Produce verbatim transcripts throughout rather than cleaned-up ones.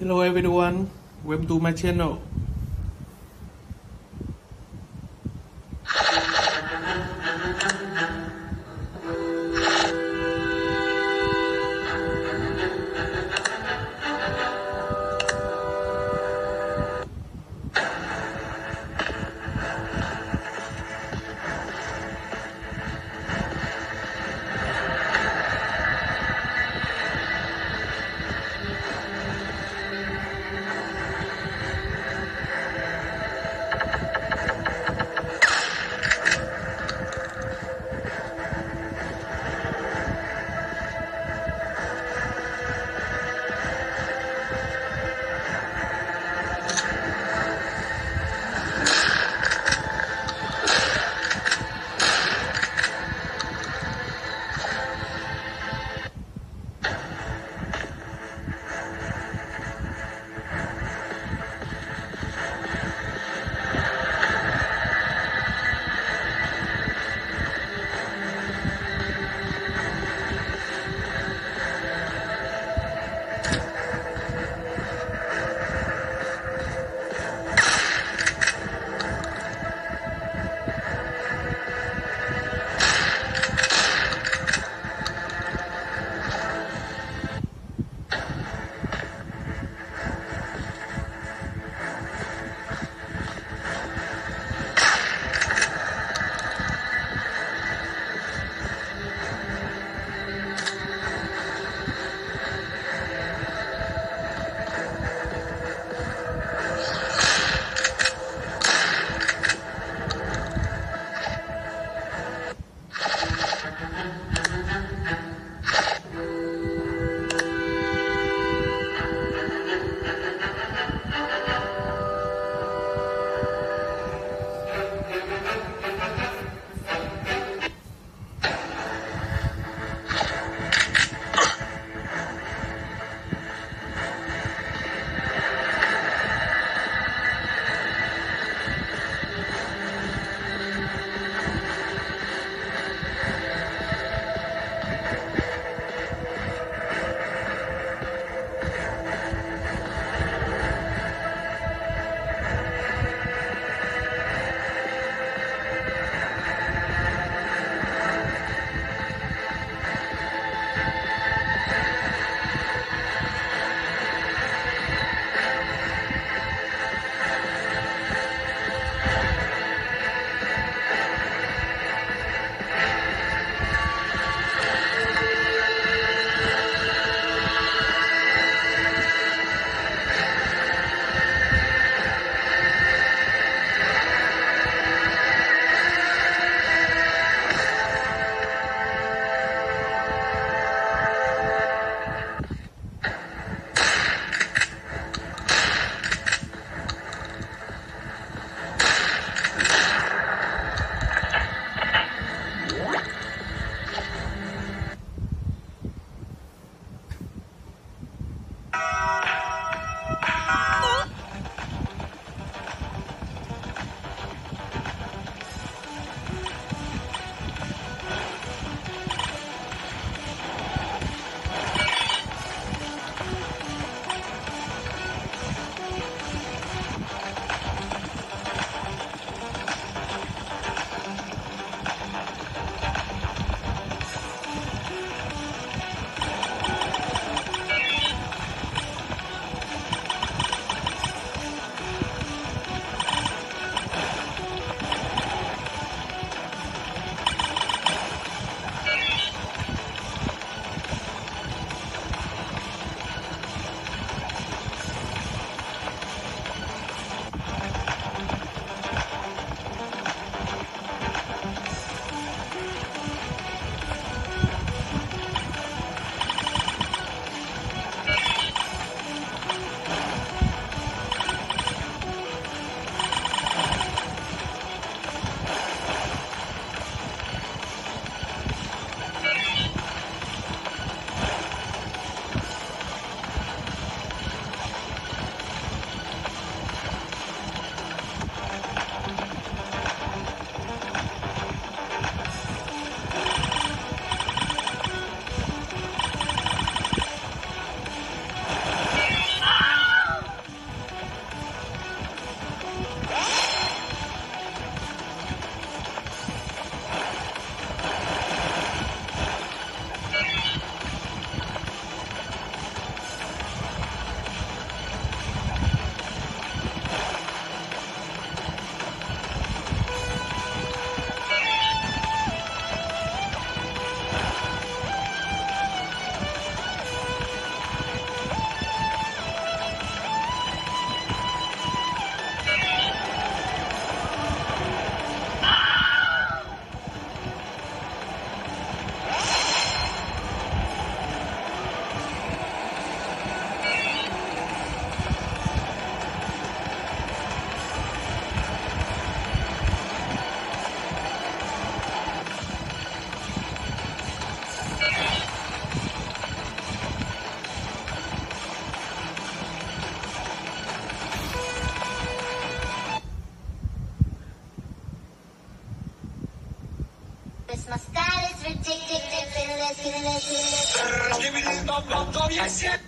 Hello everyone, welcome to my channel. My style is ridiculous, ridiculous, ridiculous. Give me this bum bum bum, yes, yes.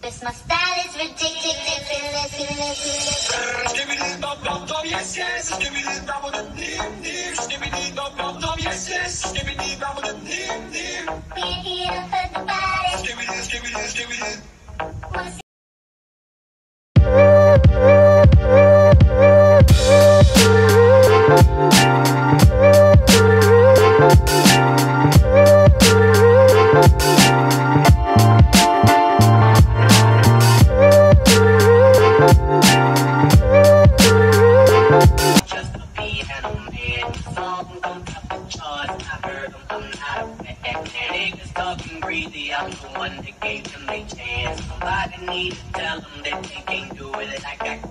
This mustache is ridiculous. Give me the dub dub dub, yes yes. Give me the dub dub dim dim. Give me the dub dub dub, yes yes. Give me the dub dub dim dim. We're here for the party. Give me this, give me this, give me this. One that gave them a chance. Somebody need to tell them that they can't do it. I got